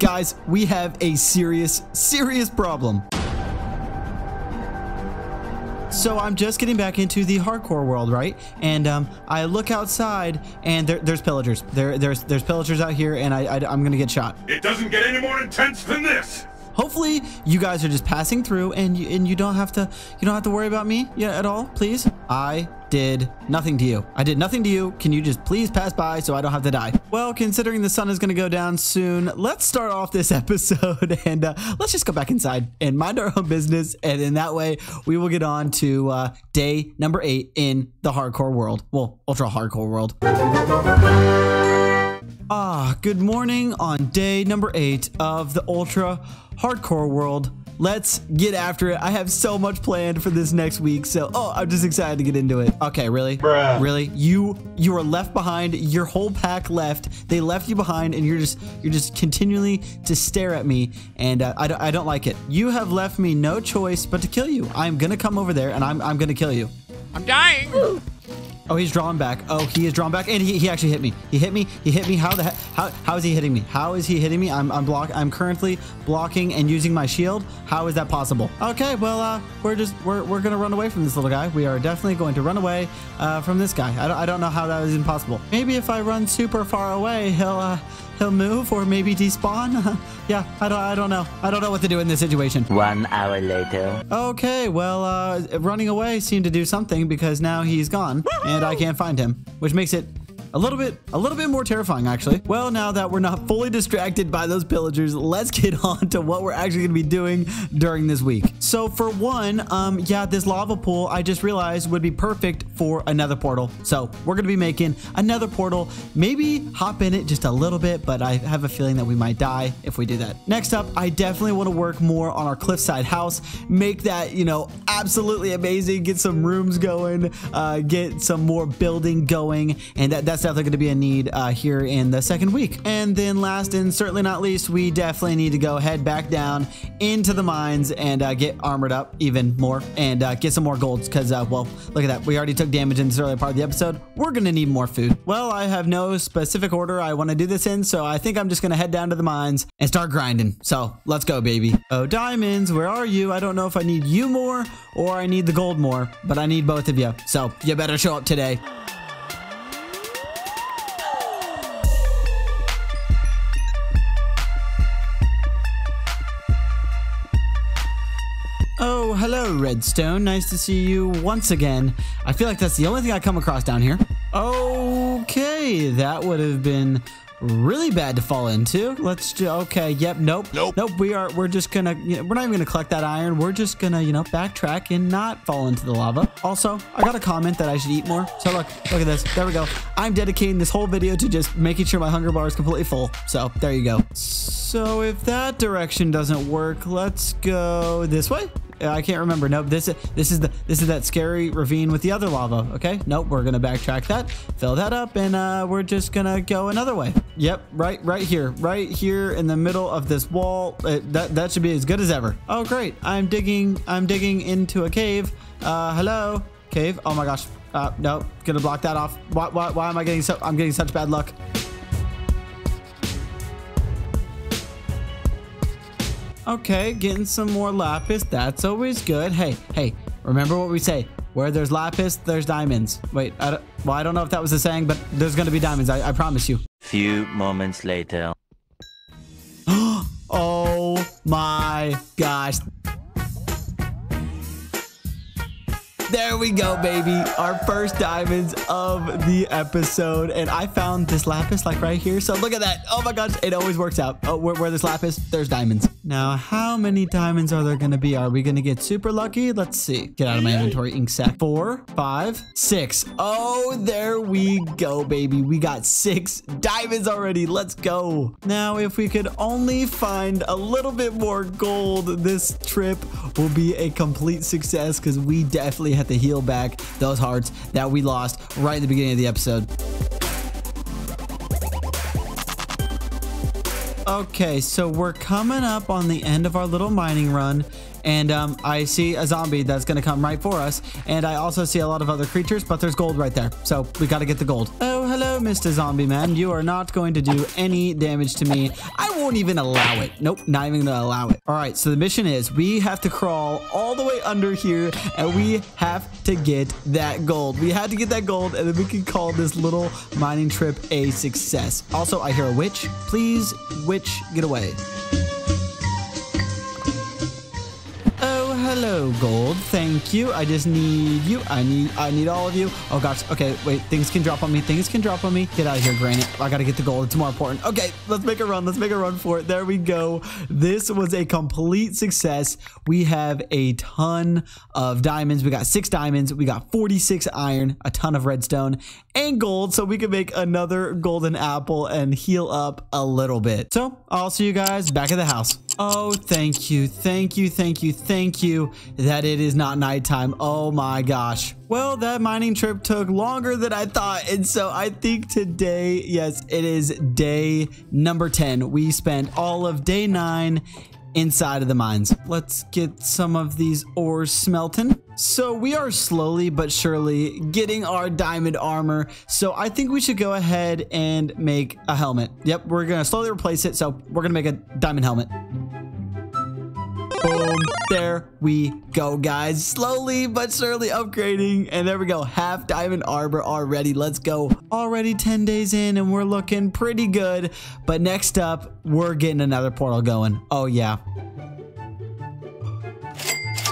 Guys, we have a serious problem. So I'm just getting back into the hardcore world, right? And I look outside, and there's pillagers. There's pillagers out here, and I'm gonna get shot. It doesn't get any more intense than this. Hopefully, you guys are just passing through, and you don't have to worry about me at all. Please, I did nothing to you. I did nothing to you. Can you just please pass by so I don't have to die? Well, considering the sun is gonna go down soon, let's start off this episode, and let's just go back inside and mind our own business, and in that way we will get on to day number 8 in the hardcore world. Well, ultra hardcore world. Ah, good morning on day number 8 of the ultra hardcore world. Let's get after it. I have so much planned for this next week, so I'm just excited to get into it. Okay, really? Bruh. Really? You are left behind. Your whole pack left. They left you behind, and you're just continually to stare at me, and I don't like it. You have left me no choice but to kill you. I'm gonna come over there, and I'm gonna kill you. I'm dying. Ooh. Oh, he's drawn back. Oh, he is drawn back, and he actually hit me. He hit me. How the heck? How is he hitting me? How is he hitting me? I'm currently blocking and using my shield. How is that possible? Okay, well, we're gonna run away from this little guy. We are definitely going to run away from this guy. I don't know how that is impossible. Maybe if I run super far away, he'll move or maybe despawn. Yeah, I don't know. I don't know what to do in this situation. 1 hour later. Okay, well, running away seemed to do something because now he's gone. And I can't find him, which makes it a little bit more terrifying, actually. Well, now that we're not fully distracted by those pillagers, let's get on to what we're actually going to be doing during this week. So for one, yeah, this lava pool, I just realized, would be perfect for another portal. So we're going to be making another portal, maybe hop in it just a little bit, but I have a feeling that we might die if we do that. Next up, I definitely want to work more on our cliffside house, make that, absolutely amazing, get some rooms going, get some more building going, and that's definitely going to be a need here in the second week. And then last and certainly not least, we definitely need to go head back down into the mines and get armored up even more and get some more golds because, well, look at that. We already took damage in this early part of the episode. We're going to need more food. Well, I have no specific order I want to do this in, so I think I'm just going to head down to the mines and start grinding. So let's go, baby. Oh, diamonds, where are you? I don't know if I need you more or I need the gold more, but I need both of you. So you better show up today. Oh, hello, Redstone. Nice to see you once again. I feel like that's the only thing I come across down here. Okay, that would have been really bad to fall into. Let's do, okay, yep, nope. We're just gonna, we're not even gonna collect that iron. We're just gonna, backtrack and not fall into the lava. Also, I got a comment that I should eat more. So look at this. There we go. I'm dedicating this whole video to just making sure my hunger bar is completely full. So there you go. So if that direction doesn't work, let's go this way. I can't remember. Nope. This is that scary ravine with the other lava. Okay. Nope. We're gonna backtrack that, fill that up, and we're just gonna go another way. Yep. Right here in the middle of this wall. That should be as good as ever. Oh, great! I'm digging into a cave. Hello, cave. Oh my gosh. No. Gonna block that off. Why am I getting so? I'm getting such bad luck. Okay, getting some more lapis. That's always good. Hey, remember what we say. Where there's lapis, there's diamonds. Wait, I don't know if that was a saying, but there's going to be diamonds. I promise you. Few moments later. Oh my gosh. There we go, baby. Our first diamonds of the episode. And I found this lapis like right here. So look at that. Oh my gosh. It always works out. Oh, where there's lapis, there's diamonds. Now, how many diamonds are there going to be? Are we going to get super lucky? Let's see. Get out of my inventory, ink sack. 4, 5, 6. Oh, there we go, baby. We got 6 diamonds already. Let's go. Now, if we could only find a little bit more gold, this trip will be a complete success because we definitely have to heal back those hearts that we lost right at the beginning of the episode. Okay, so we're coming up on the end of our little mining run, and I see a zombie that's gonna come right for us, and I also see a lot of other creatures, but there's gold right there, so we gotta get the gold. Oh, hello, Mr. Zombie Man. You are not going to do any damage to me. I won't even allow it. Nope, not even gonna allow it. All right, so the mission is we have to crawl all the way under here, and we have to get that gold. We have to get that gold, and then we can call this little mining trip a success. Also, I hear a witch. Please, witch, get away. Hello, gold. Thank you. I just need you. I need all of you. Oh gosh. Okay, wait. Things can drop on me. Things can drop on me. Get out of here, Granny. I gotta get the gold. It's more important. Okay, let's make a run. Let's make a run for it. There we go. This was a complete success. We have a ton of diamonds. We got 6 diamonds. We got 46 iron, a ton of redstone, and gold. So we can make another golden apple and heal up a little bit. So I'll see you guys back at the house. Oh, thank you. Thank you. Thank you. Thank you. That it is not nighttime. Oh my gosh. Well, that mining trip took longer than I thought, and so I think today, yes, it is day number 10. We spent all of day 9 inside of the mines. Let's get some of these ores smelting. So we are slowly but surely getting our diamond armor. So I think we should go ahead and make a helmet. Yep, we're gonna slowly replace it. So we're gonna make a diamond helmet. Boom. There we go, guys. Slowly but surely upgrading. And there we go. Half diamond armor already. Let's go. Already 10 days in and we're looking pretty good. But next up, we're getting another portal going. Oh, yeah.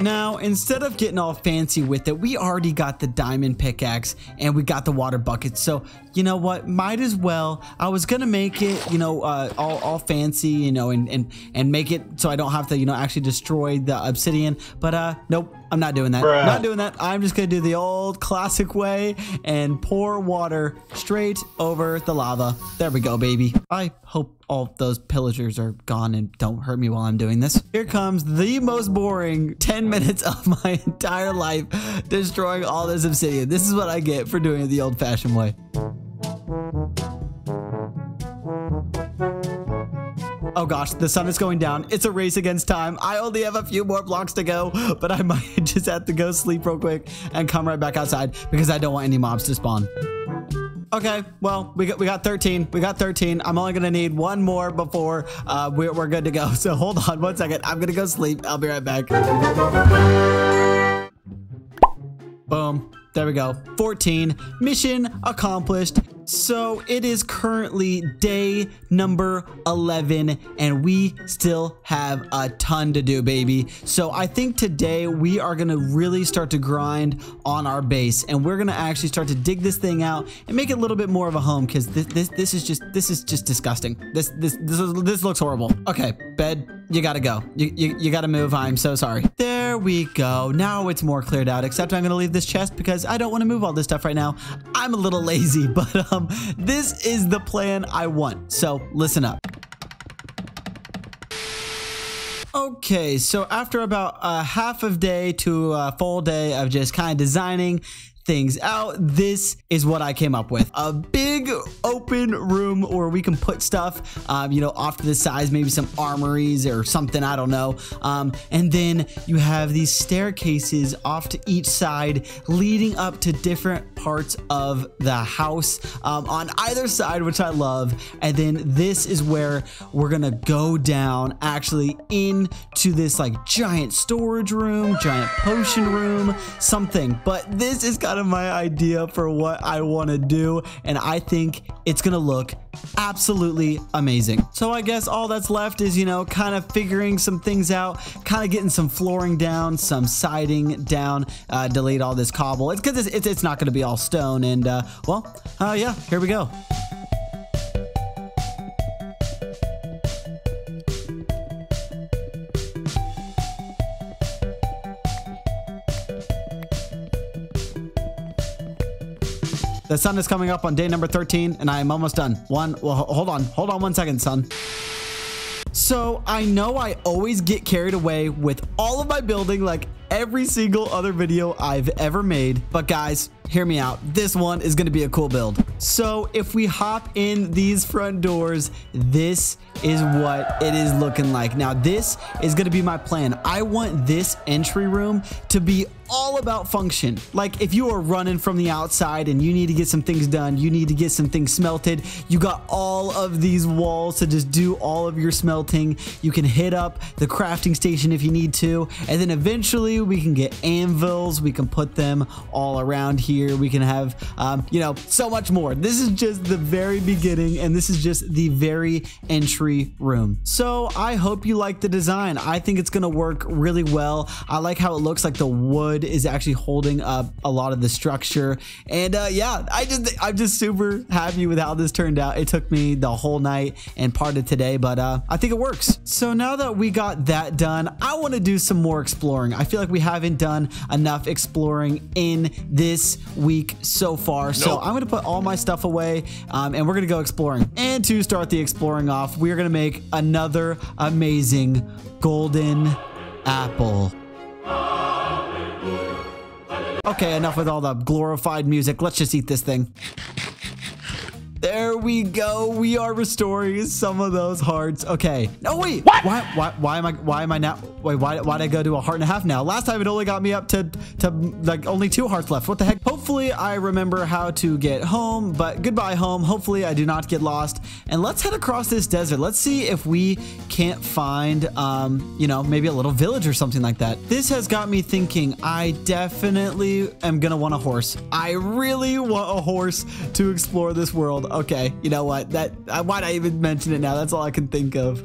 Now, instead of getting all fancy with it, we already got the diamond pickaxe and we got the water bucket. So, you know what? Might as well. I was going to make it, you know, all fancy, you know, and make it so I don't have to, you know, actually destroy the obsidian. But nope, I'm not doing that. Bruh. Not doing that. I'm just going to do the old classic way and pour water straight over the lava. There we go, baby. I hope all those pillagers are gone and don't hurt me while I'm doing this. Here comes the most boring 10 minutes of my entire life, destroying all this obsidian. This is what I get for doing it the old-fashioned way. Oh gosh, the sun is going down. It's a race against time. I only have a few more blocks to go, but I might just have to go sleep real quick and come right back outside because I don't want any mobs to spawn. Okay, well, we got 13. We got 13. I'm only going to need one more before we're good to go. So hold on one second. I'm going to go sleep. I'll be right back. Boom. There we go. 14. Mission accomplished. So it is currently day number 11 and we still have a ton to do, baby. So I think today we are going to really start to grind on our base and we're going to actually start to dig this thing out and make it a little bit more of a home because this is just disgusting. This looks horrible. Okay, bed, you got to go. You got to move. I'm so sorry. There we go. Now it's more cleared out, except I'm going to leave this chest because I don't want to move all this stuff right now. I'm a little lazy, but this is the plan I want. So listen up. Okay, so after about a half of day to a full day of just kind of designing things out, this is what I came up with. A big open room where we can put stuff, you know, off to the sides, maybe some armories or something, I don't know. And then you have these staircases off to each side leading up to different parts of the house on either side, which I love. And then this is where we're gonna go down actually into this like giant storage room, giant potion room, something. But this is kind of my idea for what I want to do, and I think it's gonna look absolutely amazing. So I guess all that's left is, you know, kind of figuring some things out, kind of getting some flooring down, some siding down, delete all this cobble. It's because it's not gonna be all stone, and yeah, here we go. The sun is coming up on day number 13, and I am almost done. Hold on 1 second, sun. So I know I always get carried away with all of my building like every single other video I've ever made, but guys, hear me out. This one is going to be a cool build. So if we hop in these front doors, this is what it is looking like. Now, this is going to be my plan. I want this entry room to be all about function. Like, if you are running from the outside and you need to get some things done, you need to get some things smelted, you got all of these walls to just do all of your smelting. You can hit up the crafting station if you need to, and then eventually we can get anvils, we can put them all around here, we can have you know, so much more. This is just the very beginning, and this is just the very entry room. So I hope you like the design. I think it's gonna work really well. I like how it looks, like the wood is actually holding up a lot of the structure. And yeah, I'm just super happy with how this turned out. It took me the whole night and part of today, but I think it works. So now that we got that done, I want to do some more exploring. I feel like we haven't done enough exploring in this week so far. Nope. So I'm gonna put all my stuff away, and we're gonna go exploring. And to start the exploring off, we're gonna make another amazing golden apple. Okay, enough with all the glorified music. Let's just eat this thing. There we go. We are restoring some of those hearts. Okay. No, wait. What? Why am I now? Wait, why did I go to a heart and a half now? Last time it only got me up to like only 2 hearts left. What the heck? Hopefully I remember how to get home, but goodbye home. Hopefully I do not get lost. And let's head across this desert. Let's see if we can't find, you know, maybe a little village or something like that. This has got me thinking, I definitely am going to want a horse. I really want a horse to explore this world. Okay, you know what? Why'd I even mention it now? That's all I can think of.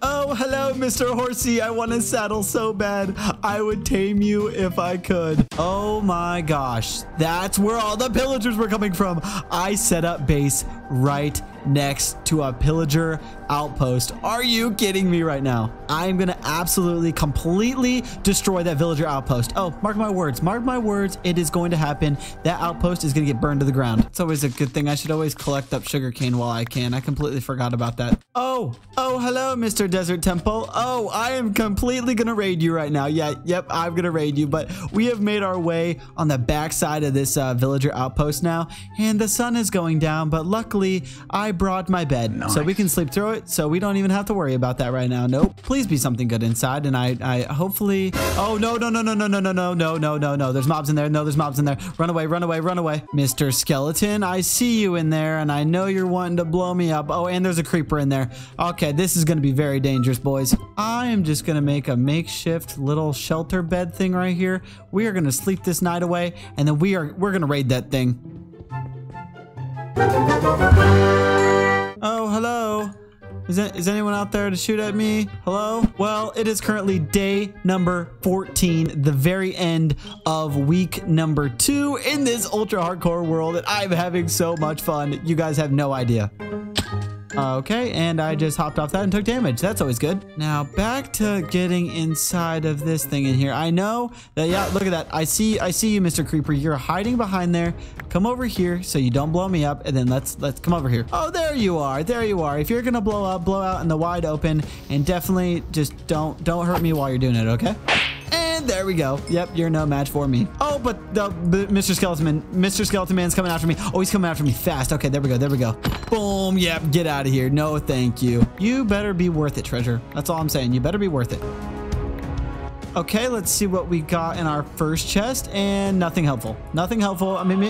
Oh, hello, Mr. Horsey. I want a saddle so bad. I would tame you if I could. Oh my gosh. That's where all the pillagers were coming from. I set up base right next to a pillager outpost. Are you kidding me right now? I'm gonna absolutely completely destroy that villager outpost. Oh, mark my words. Mark my words. It is going to happen. That outpost is gonna get burned to the ground. It's always a good thing. I should always collect up sugarcane while I can. I completely forgot about that. Oh, hello, Mr. Desert Temple. Oh, I am completely gonna raid you right now. Yeah, yep, I'm gonna raid you, but we have made our way on the backside of this villager outpost now, and the sun is going down, but luckily I brought my bed. Nice. So we can sleep through it, so we don't even have to worry about that right now. Nope. Please be something good inside, and I hopefully... Oh, no. There's mobs in there. No, there's mobs in there. Run away, run away, run away. Mr. Skeleton, I see you in there, and I know you're wanting to blow me up. Oh, and there's a creeper in there. Okay, this is going to be very dangerous, boys. I am just going to make a makeshift little shelter bed thing right here. We are going to sleep this night away, and then we're going to raid that thing. Oh, hello. Is anyone out there to shoot at me? Hello? Well, it is currently day number 14, the very end of week number 2 in this ultra hardcore world, and I'm having so much fun. You guys have no idea. Okay, and I just hopped off that and took damage. That's always good. Now back to getting inside of this thing in here. I know that, yeah, look at that. I see you, Mr. Creeper. You're hiding behind there. Come over here so you don't blow me up, and then let's come over here. Oh, there you are. There you are. If you're gonna blow up, blow out in the wide open, and definitely just don't hurt me while you're doing it, okay? And there we go. Yep, you're no match for me. Oh, but Mr. Skeleton Man's coming after me. Oh, he's coming after me fast. Okay, there we go. There we go. Boom. Yep, get out of here. No, thank you. You better be worth it, treasure. That's all I'm saying. You better be worth it. Okay, let's see what we got in our first chest, and nothing helpful. Nothing helpful. I mean,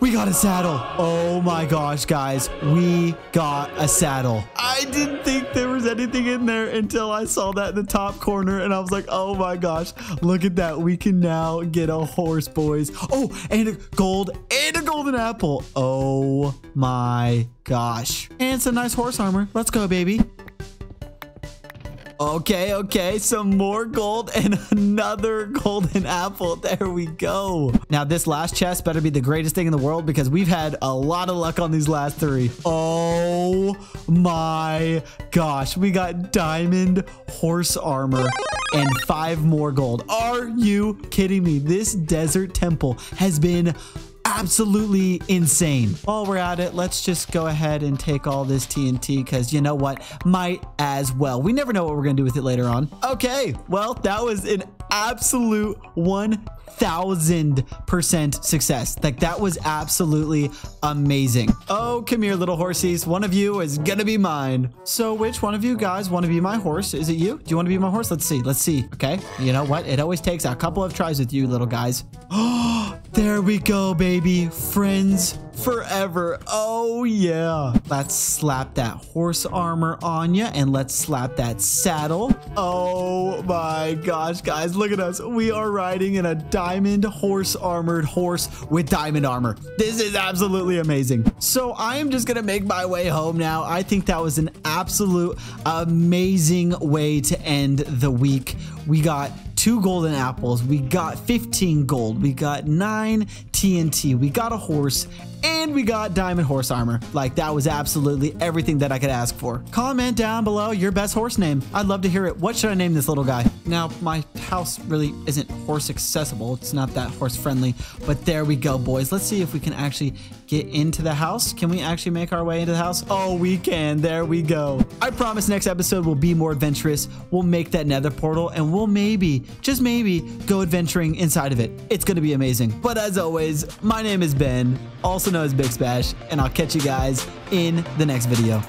we got a saddle. Oh my gosh, guys. We got a saddle. I didn't think there was anything in there until I saw that in the top corner, and I was like, oh my gosh, look at that. We can now get a horse, boys. Oh, and a golden apple. Oh my gosh. And some nice horse armor. Let's go, baby. Okay, some more gold and another golden apple. There we go. Now this last chest better be the greatest thing in the world, because we've had a lot of luck on these last 3. Oh my gosh, we got diamond horse armor and 5 more gold. Are you kidding me? This desert temple has been absolutely insane. While we're at it, let's just go ahead and take all this TNT, because you know what? Might as well. We never know what we're going to do with it later on. Okay, well, that was an absolute 1 1000% success. Like, that was absolutely amazing. Oh, come here, little horsies. One of you is gonna be mine. So which one of you guys want to be my horse? Is it you? Do you want to be my horse? Let's see. Let's see. Okay. You know what? It always takes a couple of tries with you little guys. Oh, there we go, baby. Friends forever. Oh yeah. Let's slap that horse armor on you, and let's slap that saddle. Oh my gosh, guys, look at us. We are riding in a diamond horse armored horse with diamond armor. This is absolutely amazing. So I am just gonna make my way home now. I think that was an absolute amazing way to end the week. We got 2 golden apples. We got 15 gold. We got 9 TNT. We got a horse. And we got diamond horse armor. Like, that was absolutely everything that I could ask for. Comment down below your best horse name. I'd love to hear it. What should I name this little guy? Now, my house really isn't horse accessible. It's not that horse friendly, but there we go, boys. Let's see if we can actually get into the house. Can we actually make our way into the house? Oh, we can. There we go. I promise next episode will be more adventurous. We'll make that nether portal, and we'll maybe, just maybe, go adventuring inside of it. It's going to be amazing. But as always, my name is Ben, also known as BixBash, and I'll catch you guys in the next video.